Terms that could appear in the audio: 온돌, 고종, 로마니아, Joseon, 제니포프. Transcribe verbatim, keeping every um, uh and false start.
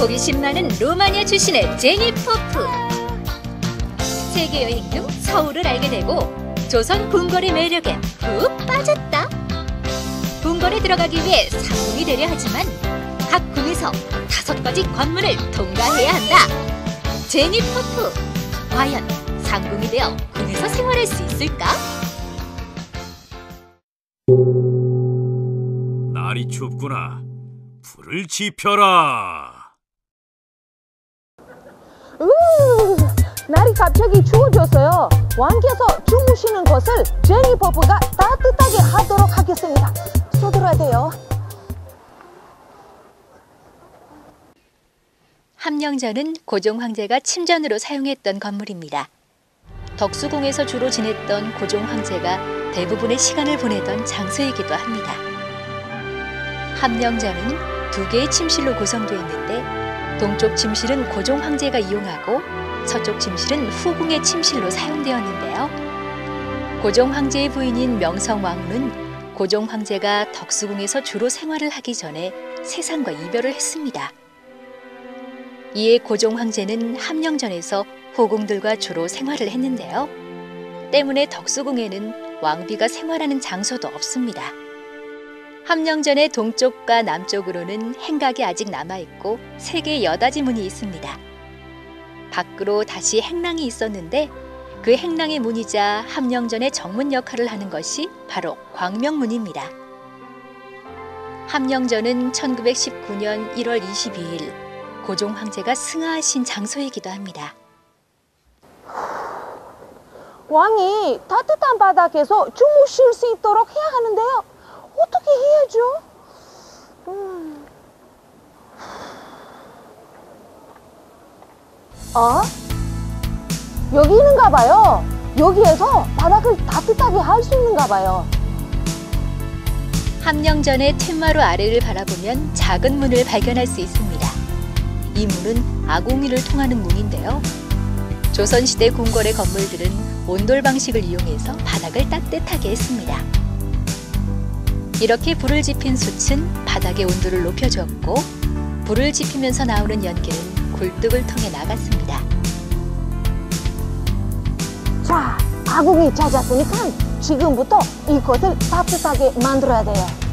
호기심 많은 로마니아 출신의 제니포프. 세계 여행 중 서울을 알게 되고 조선 궁궐의 매력에 푹 빠졌다. 궁궐에 들어가기 위해 상궁이 되려 하지만 각 궁에서 다섯 가지 관문을 통과해야 한다. 제니포프, 과연 상궁이 되어 궁에서 생활할 수 있을까? 날이 춥구나. 불을 지펴라. 으, 날이 갑자기 추워졌어요. 왕께서 주무시는 것을 제니포프가 따뜻하게 하도록 하겠습니다. 서둘러야 돼요. 함령전은 고종 황제가 침전으로 사용했던 건물입니다. 덕수궁에서 주로 지냈던 고종 황제가 대부분의 시간을 보내던 장소이기도 합니다. 함령전은 두 개의 침실로 구성되어 있는데 동쪽 침실은 고종 황제가 이용하고 서쪽 침실은 후궁의 침실로 사용되었는데요. 고종 황제의 부인인 명성왕후는 고종 황제가 덕수궁에서 주로 생활을 하기 전에 세상과 이별을 했습니다. 이에 고종 황제는 함령전에서 후궁들과 주로 생활을 했는데요. 때문에 덕수궁에는 왕비가 생활하는 장소도 없습니다. 함령전의 동쪽과 남쪽으로는 행각이 아직 남아있고 세 개의 여닫이 문이 있습니다. 밖으로 다시 행랑이 있었는데 그 행랑의 문이자 함령전의 정문 역할을 하는 것이 바로 광명문입니다. 함령전은 천구백십구 년 일월 이십이일 고종 황제가 승하하신 장소이기도 합니다. 왕이 따뜻한 바닥에서 주무실 수 있도록 해야 하는데요. 어떻게 해야죠? 음. 아? 여기 있는가 봐요. 여기에서 바닥을 따뜻하게 할 수 있는가 봐요. 함령전의 툇마루 아래를 바라보면 작은 문을 발견할 수 있습니다. 이 문은 아궁이를 통하는 문인데요. 조선시대 궁궐의 건물들은 온돌 방식을 이용해서 바닥을 따뜻하게 했습니다. 이렇게 불을 지핀 숯은 바닥의 온도를 높여주었고 불을 지피면서 나오는 연기는 굴뚝을 통해 나갔습니다. 자, 아궁이 찾았으니까 지금부터 이것을 따뜻하게 만들어야 돼요.